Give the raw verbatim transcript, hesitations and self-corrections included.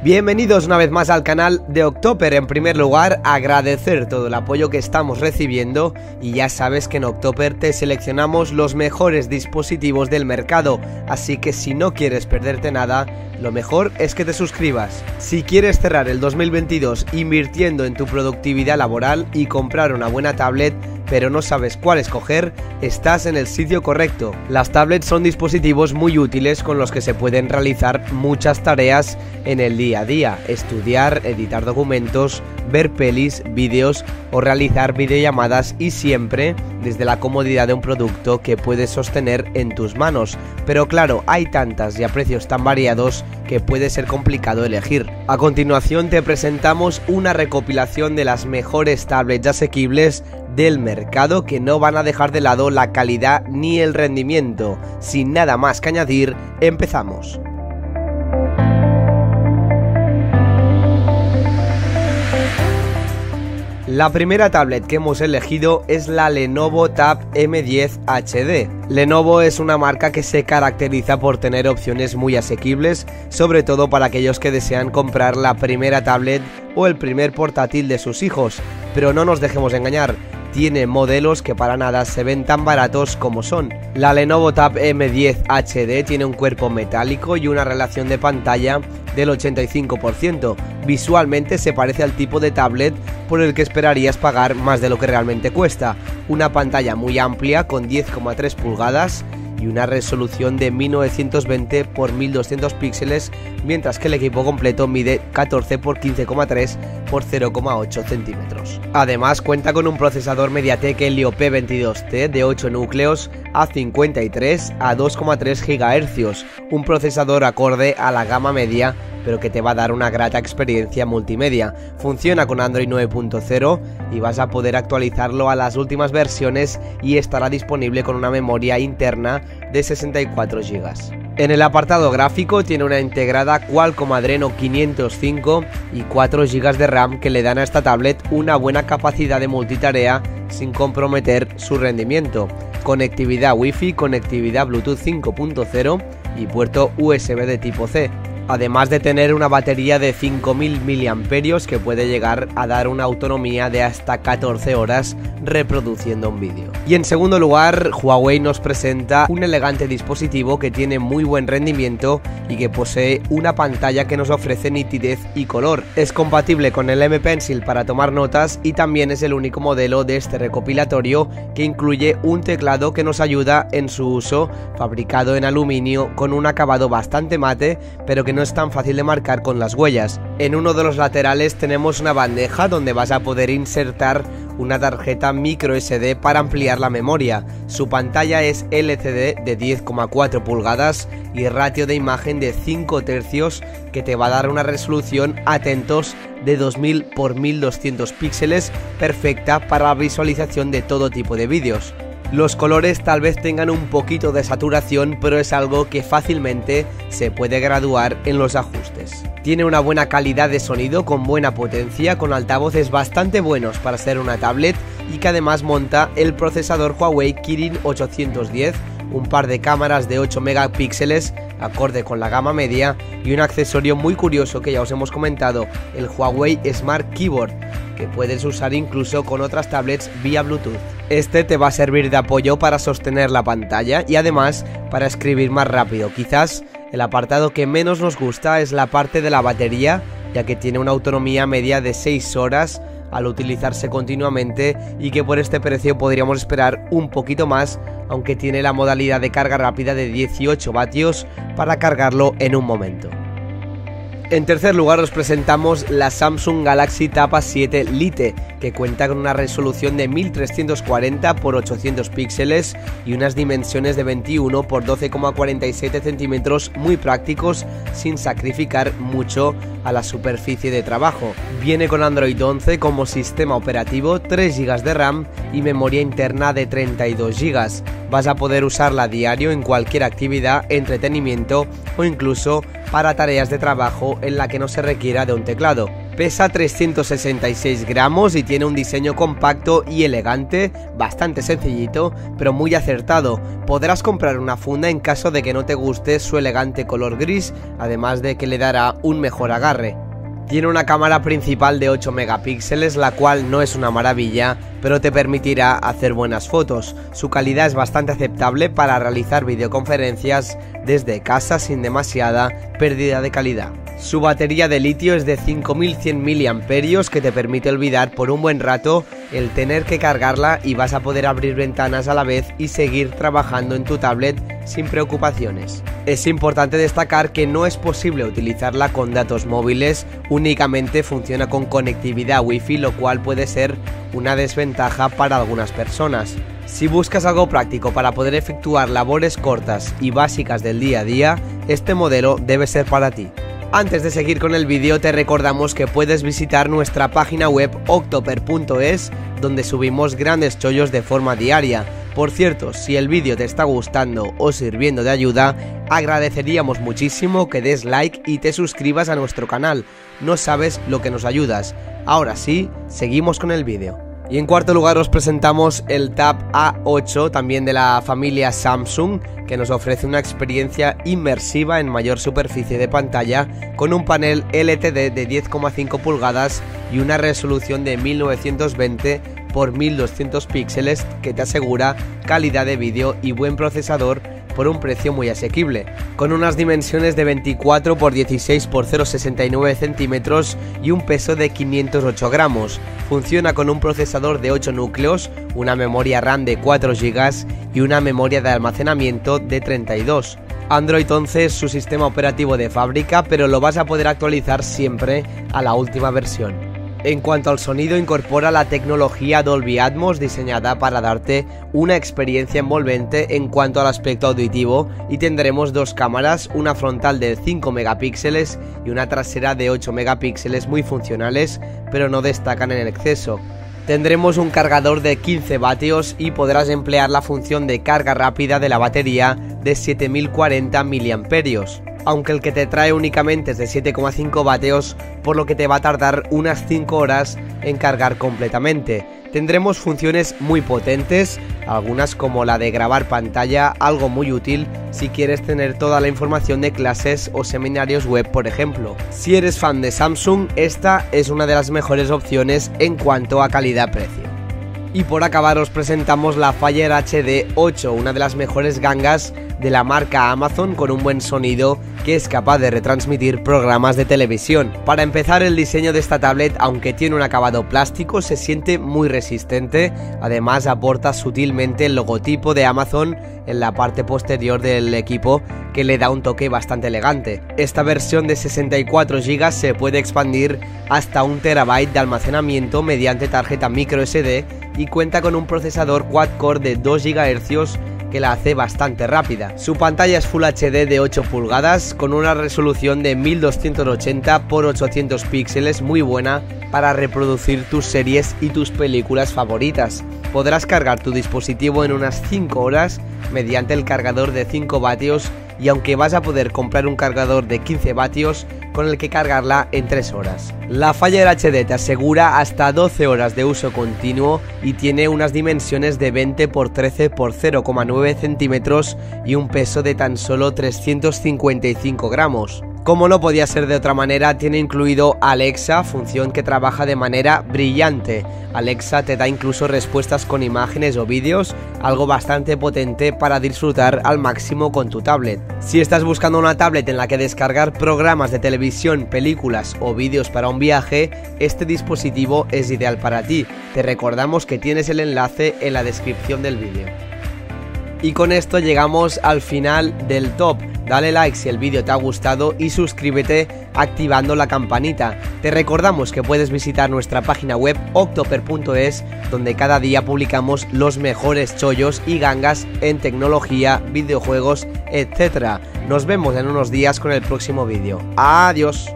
Bienvenidos una vez más al canal de Oktoper. En primer lugar, agradecer todo el apoyo que estamos recibiendo, y ya sabes que en Oktoper te seleccionamos los mejores dispositivos del mercado, así que si no quieres perderte nada, lo mejor es que te suscribas. Si quieres cerrar el dos mil veintidós invirtiendo en tu productividad laboral y comprar una buena tablet, pero no sabes cuál escoger, estás en el sitio correcto. Las tablets son dispositivos muy útiles con los que se pueden realizar muchas tareas en el día a día: estudiar, editar documentos, ver pelis, vídeos o realizar videollamadas, y siempre desde la comodidad de un producto que puedes sostener en tus manos. Pero claro, hay tantas y a precios tan variados que puede ser complicado elegir. A continuación te presentamos una recopilación de las mejores tablets asequibles del mercado que no van a dejar de lado la calidad ni el rendimiento. Sin nada más que añadir, empezamos. La primera tablet que hemos elegido es la Lenovo Tab M diez H D. Lenovo es una marca que se caracteriza por tener opciones muy asequibles, sobre todo para aquellos que desean comprar la primera tablet o el primer portátil de sus hijos. Pero no nos dejemos engañar, tiene modelos que para nada se ven tan baratos como son. La Lenovo Tab M diez H D tiene un cuerpo metálico y una relación de pantalla del ochenta y cinco por ciento. Visualmente se parece al tipo de tablet por el que esperarías pagar más de lo que realmente cuesta. Una pantalla muy amplia con diez coma tres pulgadas y una resolución de mil novecientos veinte por mil doscientos píxeles, mientras que el equipo completo mide catorce por quince coma tres por cero coma ocho centímetros. Además cuenta con un procesador MediaTek Helio P veintidós T de ocho núcleos A cincuenta y tres a dos coma tres gigahercios, un procesador acorde a la gama media, pero que te va a dar una grata experiencia multimedia. Funciona con Android nueve punto cero y vas a poder actualizarlo a las últimas versiones, y estará disponible con una memoria interna de sesenta y cuatro gigabytes. En el apartado gráfico tiene una integrada Qualcomm Adreno quinientos cinco y cuatro gigabytes de RAM que le dan a esta tablet una buena capacidad de multitarea sin comprometer su rendimiento. Conectividad Wi-Fi, conectividad Bluetooth cinco punto cero y puerto U S B de tipo C. Además de tener una batería de cinco mil miliamperios hora que puede llegar a dar una autonomía de hasta catorce horas reproduciendo un vídeo. Y en segundo lugar, Huawei nos presenta un elegante dispositivo que tiene muy buen rendimiento y que posee una pantalla que nos ofrece nitidez y color. Es compatible con el M-Pencil para tomar notas, y también es el único modelo de este recopilatorio que incluye un teclado que nos ayuda en su uso, fabricado en aluminio con un acabado bastante mate, pero que no es tan fácil de marcar con las huellas. En uno de los laterales tenemos una bandeja donde vas a poder insertar una tarjeta micro ese de para ampliar la memoria. Su pantalla es L C D de diez coma cuatro pulgadas y ratio de imagen de cinco tercios, que te va a dar una resolución, atentos, de dos mil por mil doscientos píxeles, perfecta para la visualización de todo tipo de vídeos. Los colores tal vez tengan un poquito de saturación, pero es algo que fácilmente se puede graduar en los ajustes. Tiene una buena calidad de sonido con buena potencia, con altavoces bastante buenos para ser una tablet, y que además monta el procesador Huawei Kirin ochocientos diez, un par de cámaras de ocho megapíxeles acorde con la gama media, y un accesorio muy curioso que ya os hemos comentado, el Huawei Smart Keyboard, que puedes usar incluso con otras tablets vía Bluetooth. Este te va a servir de apoyo para sostener la pantalla y además para escribir más rápido. Quizás el apartado que menos nos gusta es la parte de la batería, ya que tiene una autonomía media de seis horas al utilizarse continuamente, y que por este precio podríamos esperar un poquito más, aunque tiene la modalidad de carga rápida de dieciocho vatios para cargarlo en un momento. En tercer lugar os presentamos la Samsung Galaxy Tab A siete Lite, que cuenta con una resolución de mil trescientos cuarenta por ochocientos píxeles y unas dimensiones de veintiuno por doce coma cuarenta y siete centímetros, muy prácticos sin sacrificar mucho a la superficie de trabajo. Viene con Android once como sistema operativo, tres gigabytes de RAM y memoria interna de treinta y dos gigabytes. Vas a poder usarla a diario en cualquier actividad, entretenimiento o incluso para tareas de trabajo en la que no se requiera de un teclado. Pesa trescientos sesenta y seis gramos y tiene un diseño compacto y elegante, bastante sencillito, pero muy acertado. Podrás comprar una funda en caso de que no te guste su elegante color gris, además de que le dará un mejor agarre. Tiene una cámara principal de ocho megapíxeles, la cual no es una maravilla, pero te permitirá hacer buenas fotos. Su calidad es bastante aceptable para realizar videoconferencias desde casa sin demasiada pérdida de calidad. Su batería de litio es de cinco mil cien miliamperios, que te permite olvidar por un buen rato el tener que cargarla y vas a poder abrir ventanas a la vez y seguir trabajando en tu tablet sin preocupaciones. Es importante destacar que no es posible utilizarla con datos móviles, únicamente funciona con conectividad wifi, lo cual puede ser una desventaja para algunas personas. Si buscas algo práctico para poder efectuar labores cortas y básicas del día a día, este modelo debe ser para ti. Antes de seguir con el vídeo, te recordamos que puedes visitar nuestra página web oktoper punto es, donde subimos grandes chollos de forma diaria. Por cierto, si el vídeo te está gustando o sirviendo de ayuda, agradeceríamos muchísimo que des like y te suscribas a nuestro canal. No sabes lo que nos ayudas. Ahora sí, seguimos con el vídeo. Y en cuarto lugar os presentamos el Tab A ocho, también de la familia Samsung, que nos ofrece una experiencia inmersiva en mayor superficie de pantalla con un panel L T D de diez coma cinco pulgadas y una resolución de mil novecientos veinte por mil doscientos píxeles que te asegura calidad de vídeo y buen procesador por un precio muy asequible. Con unas dimensiones de veinticuatro por dieciséis por sesenta y nueve centímetros y un peso de quinientos ocho gramos. Funciona con un procesador de ocho núcleos, una memoria RAM de cuatro gigas y una memoria de almacenamiento de treinta y dos. Android once es su sistema operativo de fábrica, pero lo vas a poder actualizar siempre a la última versión. En cuanto al sonido, incorpora la tecnología Dolby Atmos, diseñada para darte una experiencia envolvente en cuanto al aspecto auditivo, y tendremos dos cámaras, una frontal de cinco megapíxeles y una trasera de ocho megapíxeles, muy funcionales, pero no destacan en el exceso. Tendremos un cargador de quince vatios y podrás emplear la función de carga rápida de la batería de siete mil cuarenta miliamperios. Aunque el que te trae únicamente es de siete coma cinco vatios, por lo que te va a tardar unas cinco horas en cargar completamente. Tendremos funciones muy potentes, algunas como la de grabar pantalla, algo muy útil si quieres tener toda la información de clases o seminarios web, por ejemplo. Si eres fan de Samsung, esta es una de las mejores opciones en cuanto a calidad-precio. Y por acabar os presentamos la Fire H D ocho, una de las mejores gangas de la marca Amazon, con un buen sonido que es capaz de retransmitir programas de televisión. Para empezar, el diseño de esta tablet, aunque tiene un acabado plástico, se siente muy resistente. Además, aporta sutilmente el logotipo de Amazon en la parte posterior del equipo, que le da un toque bastante elegante. Esta versión de sesenta y cuatro gigas se puede expandir hasta un terabyte de almacenamiento mediante tarjeta microSD y cuenta con un procesador quad-core de dos gigahercios que la hace bastante rápida. Su pantalla es Full H D de ocho pulgadas con una resolución de mil doscientos ochenta por ochocientos píxeles, muy buena para reproducir tus series y tus películas favoritas. Podrás cargar tu dispositivo en unas cinco horas mediante el cargador de cinco vatios, y aunque vas a poder comprar un cargador de quince vatios con el que cargarla en tres horas. La Fire H D te asegura hasta doce horas de uso continuo y tiene unas dimensiones de veinte por trece por cero coma nueve centímetros y un peso de tan solo trescientos cincuenta y cinco gramos. Como no podía ser de otra manera, tiene incluido Alexa, función que trabaja de manera brillante. Alexa te da incluso respuestas con imágenes o vídeos, algo bastante potente para disfrutar al máximo con tu tablet. Si estás buscando una tablet en la que descargar programas de televisión, películas o vídeos para un viaje, este dispositivo es ideal para ti. Te recordamos que tienes el enlace en la descripción del vídeo. Y con esto llegamos al final del top. Dale like si el vídeo te ha gustado y suscríbete activando la campanita. Te recordamos que puedes visitar nuestra página web oktoper punto es, donde cada día publicamos los mejores chollos y gangas en tecnología, videojuegos, etcétera. Nos vemos en unos días con el próximo vídeo. Adiós.